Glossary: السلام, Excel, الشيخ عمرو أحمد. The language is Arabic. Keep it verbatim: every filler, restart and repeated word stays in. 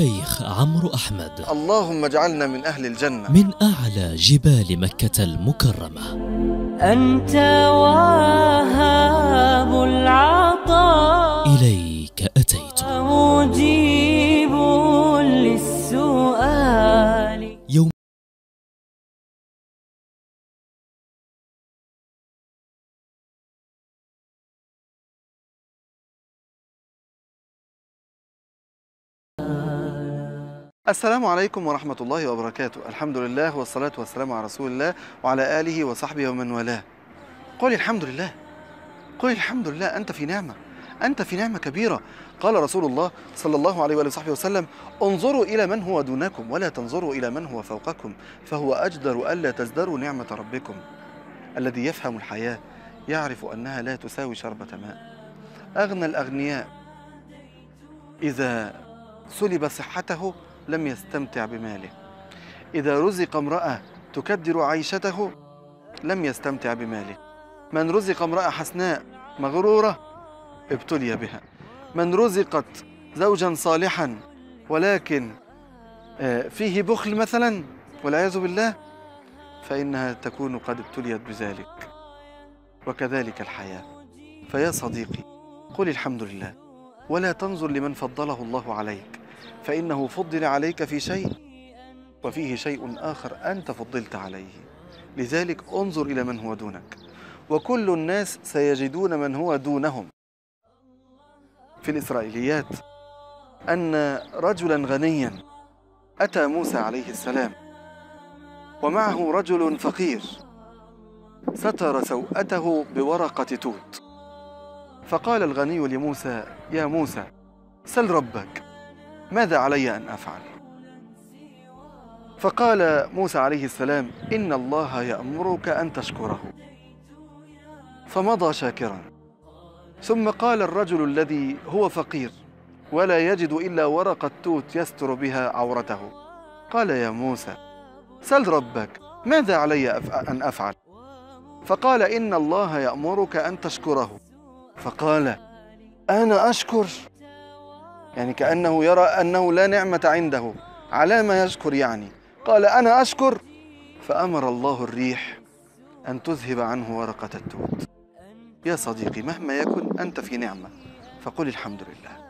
الشيخ عمرو أحمد، اللهم اجعلنا من أهل الجنة، من أعلى جبال مكة المكرمة. أنت واهب العطاء، إليك أتيت، مجيب للسؤال. يوم السلام عليكم ورحمة الله وبركاته، الحمد لله والصلاة والسلام على رسول الله وعلى آله وصحبه ومن والاه. قل الحمد لله، قل الحمد لله، أنت في نعمة، أنت في نعمة كبيرة. قال رسول الله صلى الله عليه وآله وصحبه وسلم: انظروا إلى من هو دونكم ولا تنظروا إلى من هو فوقكم، فهو أجدر ألا تزدروا نعمة ربكم. الذي يفهم الحياة يعرف أنها لا تساوي شربة ماء. أغنى الأغنياء إذا سلب صحته لم يستمتع بماله، إذا رزق امرأة تكدر عيشته لم يستمتع بماله. من رزق امرأة حسناء مغرورة ابتلي بها، من رزقت زوجا صالحا ولكن فيه بخل مثلا والعياذ بالله فإنها تكون قد ابتليت بذلك، وكذلك الحياة. فيا صديقي قل الحمد لله، ولا تنظر لمن فضله الله عليك، فإنه فضل عليك في شيء وفيه شيء آخر أنت فضلت عليه، لذلك انظر إلى من هو دونك. وكل الناس سيجدون من هو دونهم. في الإسرائيليات أن رجلا غنيا أتى موسى عليه السلام ومعه رجل فقير ستر سوءته بورقة توت، فقال الغني لموسى: يا موسى سل ربك ماذا علي أن أفعل؟ فقال موسى عليه السلام: إن الله يأمرك أن تشكره. فمضى شاكرا. ثم قال الرجل الذي هو فقير ولا يجد إلا ورقة توت يستر بها عورته، قال: يا موسى سل ربك ماذا علي أن أفعل؟ فقال: إن الله يأمرك أن تشكره. فقال: أنا أشكر؟ يعني كأنه يرى أنه لا نعمة عنده، على ما يشكر يعني. قال: أنا أشكر. فأمر الله الريح أن تذهب عنه ورقة التوت. يا صديقي مهما يكن أنت في نعمة، فقل الحمد لله.